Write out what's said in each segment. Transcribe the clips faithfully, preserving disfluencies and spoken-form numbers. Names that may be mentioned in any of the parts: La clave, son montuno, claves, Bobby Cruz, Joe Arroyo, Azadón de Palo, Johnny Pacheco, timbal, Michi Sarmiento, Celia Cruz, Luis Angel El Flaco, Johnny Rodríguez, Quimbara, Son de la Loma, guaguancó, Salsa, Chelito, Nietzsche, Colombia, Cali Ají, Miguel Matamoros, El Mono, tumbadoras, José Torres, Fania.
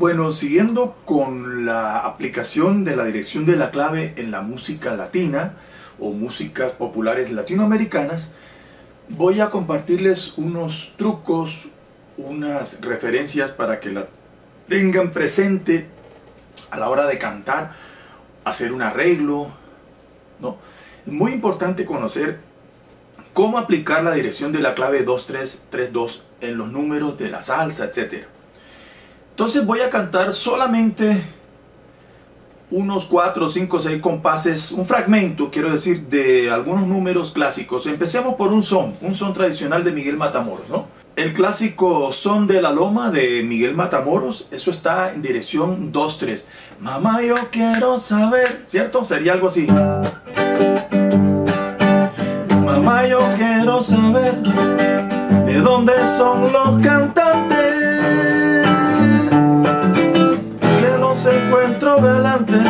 Bueno, siguiendo con la aplicación de la dirección de la clave en la música latina o músicas populares latinoamericanas, voy a compartirles unos trucos, unas referencias para que la tengan presente a la hora de cantar, hacer un arreglo, ¿no? Es muy importante conocer cómo aplicar la dirección de la clave dos tres tres dos en los números de la salsa, etcétera. Entonces voy a cantar solamente unos cuatro, cinco, seis compases, un fragmento, quiero decir, de algunos números clásicos. Empecemos por un son, un son tradicional de Miguel Matamoros, ¿no? El clásico Son de la Loma de Miguel Matamoros, eso está en dirección dos tres. Mamá, yo quiero saber, ¿cierto? Sería algo así. Mamá, yo quiero saber de dónde son los cantantes que los encuentro galantes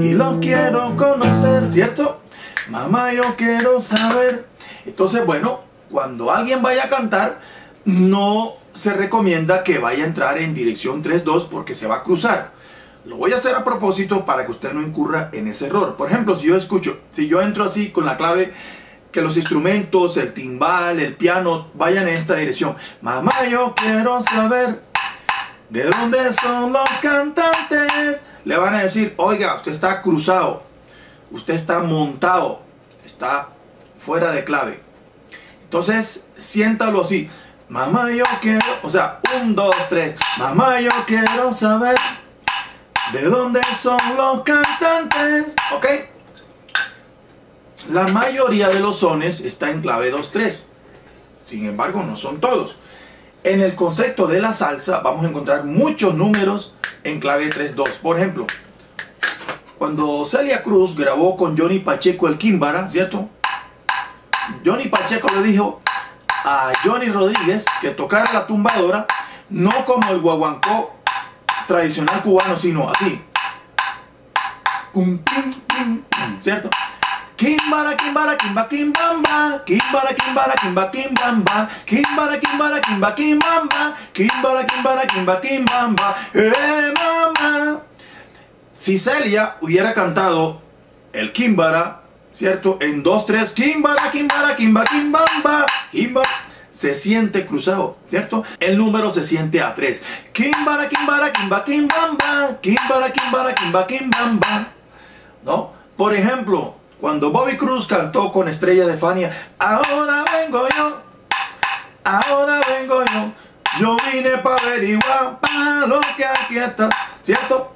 y los quiero conocer, ¿cierto? Mamá, yo quiero saber. Entonces, bueno, cuando alguien vaya a cantar, no se recomienda que vaya a entrar en dirección tres dos porque se va a cruzar. Lo voy a hacer a propósito para que usted no incurra en ese error. Por ejemplo, si yo escucho, si yo entro así con la clave, que los instrumentos, el timbal, el piano, vayan en esta dirección. Mamá, yo quiero saber de dónde son los cantantes. Le van a decir, oiga, usted está cruzado, usted está montado, está fuera de clave. Entonces, siéntalo así. Mamá, yo quiero... O sea, un, dos, tres. Mamá, yo quiero saber de dónde son los cantantes. ¿Ok? La mayoría de los sones está en clave dos tres. Sin embargo, no son todos. En el concepto de la salsa, vamos a encontrar muchos números en clave tres dos. Por ejemplo, cuando Celia Cruz grabó con Johnny Pacheco el Quimbara, ¿cierto? Johnny Pacheco le dijo a Johnny Rodríguez que tocara la tumbadora, no como el guaguancó tradicional cubano, sino así. ¿Cierto? Quimbara, quimbara, quimba, quimbamba. Quimbara, quimbara, quimba, quimbamba. Quimbara, quimbara, quimba, quimbamba. Quimbara, quimbara, quimba, quimbamba. ¡Eh, mamá! Si Celia hubiera cantado el Quimbara, ¿cierto? En dos tres, quimbara, quimbara, quimba, quimbamba, quimbara, se siente cruzado, ¿cierto? El número se siente a tres. Quimbara, quimbara, quimba, quimbamba, quimbara, quimbara, quimba, quimbamba, ¿no? Por ejemplo, cuando Bobby Cruz cantó con Estrella de Fania, ahora vengo yo, ahora vengo yo, yo vine para averiguar para lo que aquí está, ¿cierto?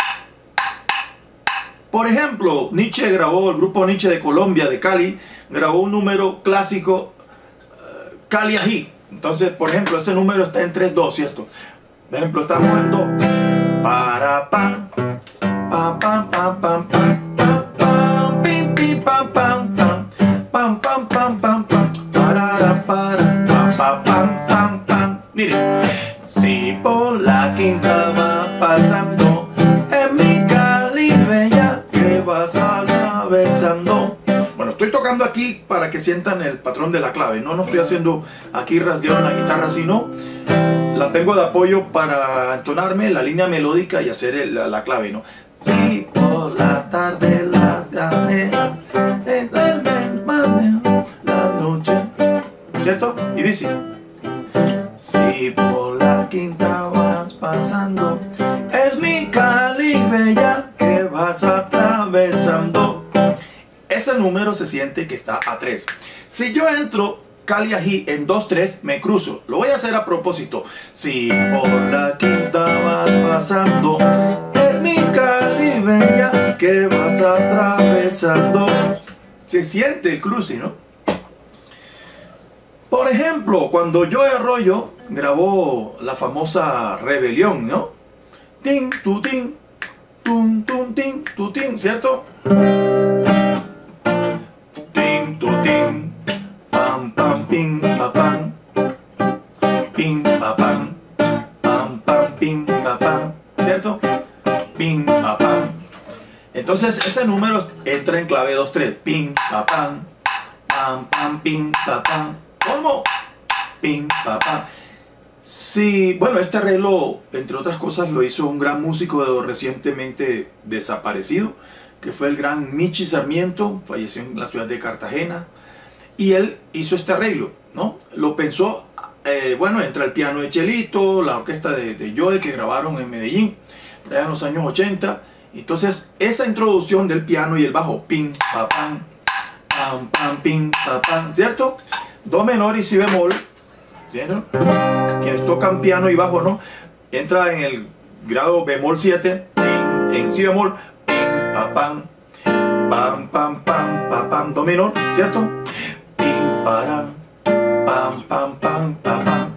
Por ejemplo, Nietzsche grabó, el grupo Nietzsche de Colombia, de Cali, grabó un número clásico, uh, Cali Ají. Entonces, por ejemplo, ese número está en tres dos, ¿cierto? Por ejemplo, estamos en do. Para pam, pam, pam, pam, pam, pam, pam, pam, pim, pim, pam, pam, pam, pam, pam, pam, pam, pam, para, para, pam, pam, pam, pam, pam. Mire, si por la quinta va pasando en mi Cali bella, besando. Bueno, estoy tocando aquí para que sientan el patrón de la clave. No, no estoy haciendo aquí rasgueo en la guitarra, sino la tengo de apoyo para entonarme la línea melódica y hacer el, la, la clave, ¿no? Y por la tarde las gané, la noche, ¿cierto? Y dice: si por la quinta vas pasando, es mi Cali bella que vas atravesando. Ese número se siente que está a tres. Si yo entro Cali Ají en dos tres, me cruzo. Lo voy a hacer a propósito. Si por la quinta vas pasando, es mi Cali bella que vas atravesando. Se siente el cruce, ¿no? Por ejemplo, cuando Joe Arroyo grabó la famosa Rebelión, ¿no? Tin, tu, tin, tum, tum, tin, tu, tin, ¿cierto? Tin, tu, tin, pam, pam, pim, pa, pam, pim, pa, pam, pam, pam, pim, pa, pam, ¿cierto? Pim, pa, pam. Entonces ese número entra en clave dos tres. Pim, pa, pam, pam, pam, pim, pa, pam. ¿Cómo? Pim, papá. Sí, bueno, este arreglo, entre otras cosas, lo hizo un gran músico recientemente desaparecido, que fue el gran Michi Sarmiento, falleció en la ciudad de Cartagena, y él hizo este arreglo, ¿no? Lo pensó, eh, bueno, entre el piano de Chelito, la orquesta de, de Joe, que grabaron en Medellín, por allá en los años ochenta, entonces esa introducción del piano y el bajo, pin, pa, pan, pam, pam, pin, pa, pan, ¿cierto? Do menor y si bemol. ¿Entienden? Quienes tocan piano y bajo, ¿no? Entra en el grado bemol siete, en, en si bemol, pin, pa, pam, pam, pam, pam, pa, pam, do menor, ¿cierto? Pin, param, pam, pam, pam, pa, pam.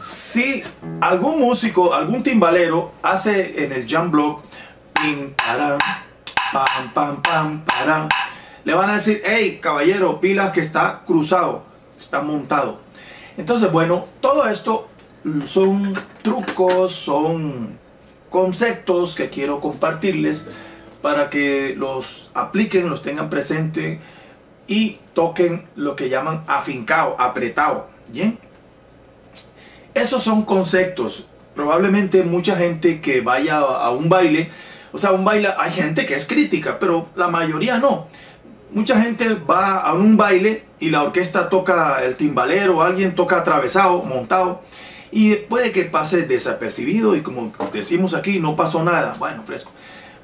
Si algún músico, algún timbalero hace en el jam block, pin, param, pam, pam, pam, param, le van a decir, hey, caballero, pilas que está cruzado, está montado. Entonces, bueno, todo esto son trucos, son conceptos que quiero compartirles para que los apliquen, los tengan presente y toquen lo que llaman afincado, apretado. ¿Bien? Esos son conceptos. Probablemente mucha gente que vaya a un baile, o sea, un baile, hay gente que es crítica, pero la mayoría no. Mucha gente va a un baile y la orquesta toca, el timbalero, alguien toca atravesado, montado, y puede que pase desapercibido y como decimos aquí, no pasó nada, bueno, fresco.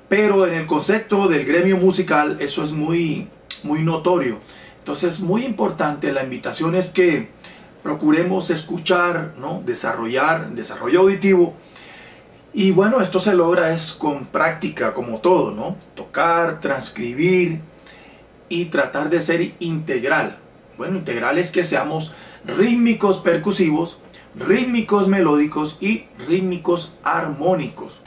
Pero en el concepto del gremio musical eso es muy, muy notorio. Entonces, muy importante, la invitación es que procuremos escuchar, ¿no? Desarrollar, desarrollo auditivo. Y bueno, esto se logra es con práctica, como todo, ¿no? Tocar, transcribir y tratar de ser integral. Bueno, integral es que seamos rítmicos percusivos, rítmicos melódicos y rítmicos armónicos.